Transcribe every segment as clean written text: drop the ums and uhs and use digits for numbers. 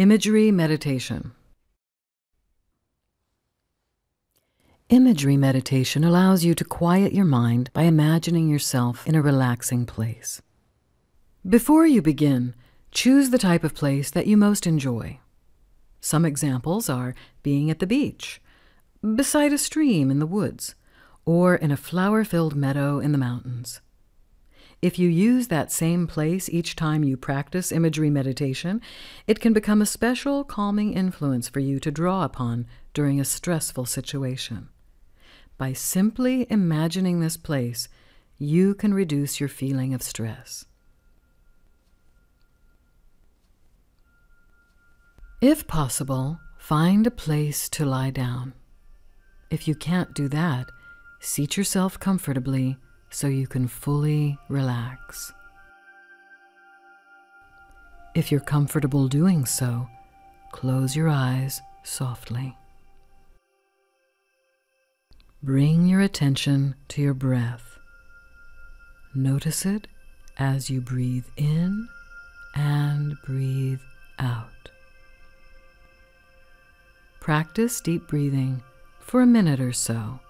Imagery meditation. Imagery meditation allows you to quiet your mind by imagining yourself in a relaxing place. Before you begin, choose the type of place that you most enjoy. Some examples are being at the beach, beside a stream in the woods, or in a flower-filled meadow in the mountains. If you use that same place each time you practice imagery meditation, it can become a special calming influence for you to draw upon during a stressful situation. By simply imagining this place, you can reduce your feeling of stress. If possible, find a place to lie down. If you can't do that, seat yourself comfortably so you can fully relax. If you're comfortable doing so, close your eyes softly. Bring your attention to your breath. Notice it as you breathe in and breathe out. Practice deep breathing for a minute or so.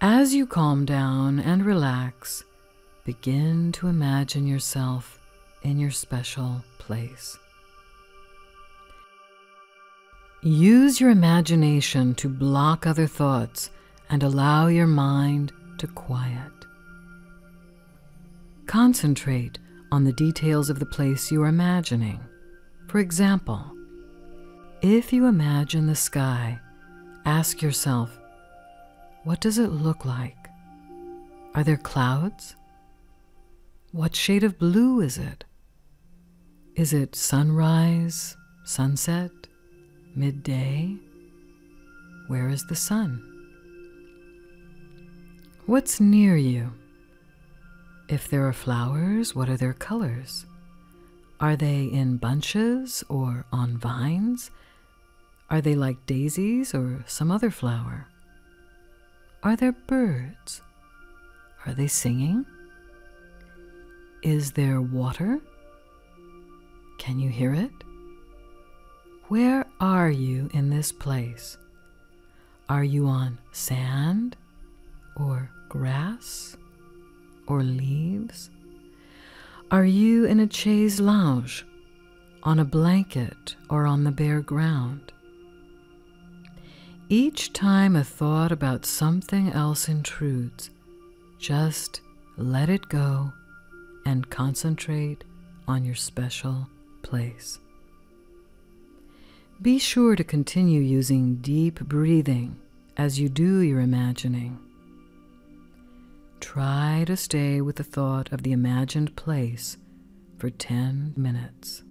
As you calm down and relax, begin to imagine yourself in your special place. Use your imagination to block other thoughts and allow your mind to quiet. Concentrate on the details of the place you are imagining. For example, if you imagine the sky, ask yourself, what does it look like? Are there clouds? What shade of blue is it? Is it sunrise, sunset, midday? Where is the sun? What's near you? If there are flowers, what are their colors? Are they in bunches or on vines? Are they like daisies or some other flower? Are there birds? Are they singing? Is there water? Can you hear it? Where are you in this place? Are you on sand or grass or leaves? Are you in a chaise lounge, on a blanket or on the bare ground? Each time a thought about something else intrudes, just let it go and concentrate on your special place. Be sure to continue using deep breathing as you do your imagining. Try to stay with the thought of the imagined place for 10 minutes.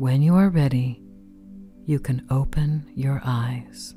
When you are ready, you can open your eyes.